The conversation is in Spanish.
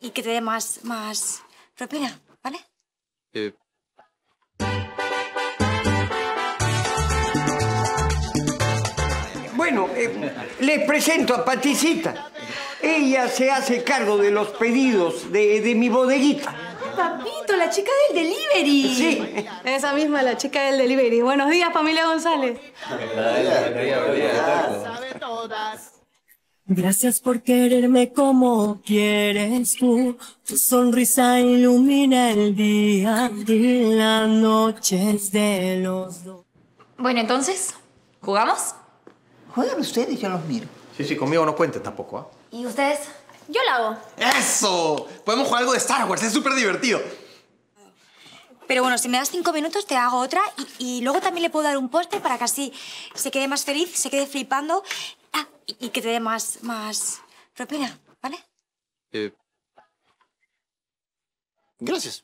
y que te dé más propina, ¿vale? Bueno, les presento a Paticita. Ella se hace cargo de los pedidos de mi bodeguita. Papito, la chica del delivery. Sí. Esa misma, la chica del delivery. Buenos días, familia González. Gracias por quererme como quieres tú. Tu sonrisa ilumina el día y las noches de los dos. Bueno, entonces, ¿jugamos? Juegan ustedes, yo los miro. Sí, conmigo no cuenten tampoco, ¿ah? ¿Eh? ¿Y ustedes? Yo la hago. ¡Eso! Podemos jugar algo de Star Wars, es súper divertido. Pero bueno, si me das 5 minutos te hago otra y luego también le puedo dar un postre para que así se quede más feliz, se quede flipando y que te dé más propina, ¿vale? Gracias.